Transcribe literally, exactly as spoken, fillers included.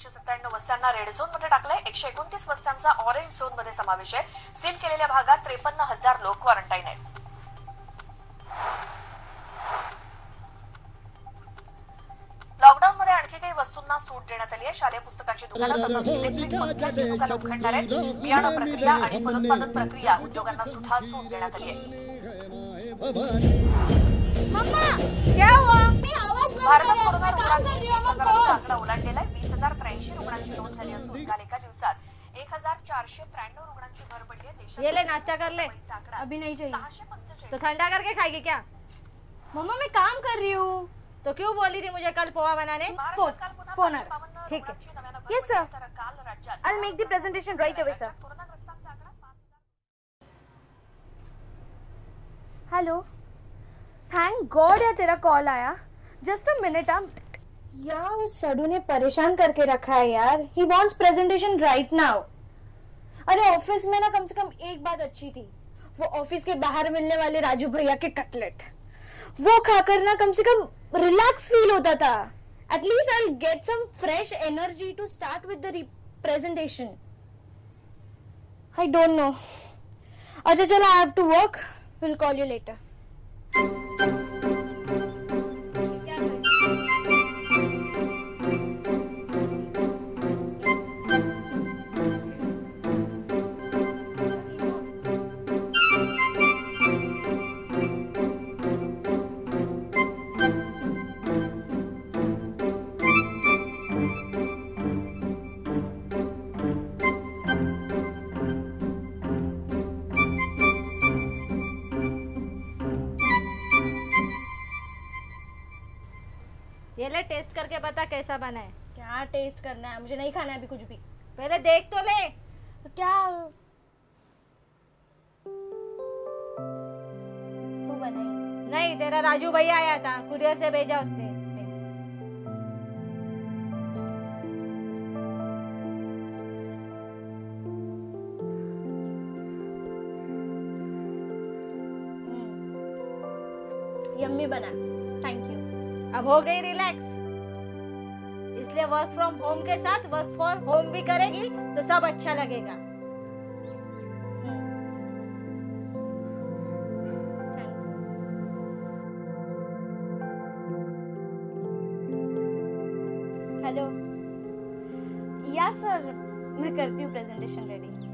दोनशे सत्त्याण्णव वस्त्यांना red zone मध्ये टाकलंय. एकशे एकोणतीस वस्त्यांचा ऑरेंज झोन मध्ये समावेश आहे. सील केलेल्या भागात त्रेपन्न हजार लोक क्वारंटाईन आहेत. लॉकडाऊन मध्ये आणखी काही वस्तूंना सूट देण्यात आली आहे. शालेय पुस्तकांची दुकानं तसंच इलेक्ट्रिक मधल्यांची दुकानं उघडणार आहेत. बियाणं प्रक्रिया आणि फलोत्पादन प्रक्रिया उद्योगांना सुद्धा सूट देण्यात आली आहे. भारतात कोरोना रुग्णांचा आकडा ओलांडलेला आहे. वीस हजार त्र्याऐंशी रुग्णांची नोंद झाली असून काल एका दिवसात एक हजार चारशे त्र्याण्णव रुग्णांची भर पडली आहे. ये ले नाश्ता कर ले, अभी नहीं चाहिए तो ठंडा करके खाएगी क्या? मम्मा मैं काम कर रही हूँ तो क्यों बोली थी मुझे कल पोहा बनाने? फोन ठीक है yes sir, I will make the presentation right away sir. Hello, thank God यार तेरा कॉल आया. Just a minute. यार उस सडू ने परेशान करके रखा है यार. He wants presentation right now. अरे ऑफिस में ना कम से कम एक बात अच्छी थी, वो ऑफिस के बाहर मिलने वाले राजू भैया के कटलेट, वो खाकर ना कम से कम रिलैक्स फील होता था. At least I will get some fresh energy to start with the presentation. I don't know. अच्छा चलो, I have to work, will call you later. ये ले टेस्ट करके बता कैसा बना है. क्या टेस्ट करना है? मुझे नहीं खाना है अभी कुछ भी, पहले देख तो ले. क्या तू बनाई? नहीं, तेरा राजू भैया आया था, कुरियर से भेजा उसने. यम्मी बना. Thank you. अब हो गई रिलैक्स, इसलिए वर्क फ्रॉम होम के साथ वर्क फॉर होम भी करेगी तो सब अच्छा लगेगा. हेलो या सर, मैं करती हूँ प्रेजेंटेशन रेडी.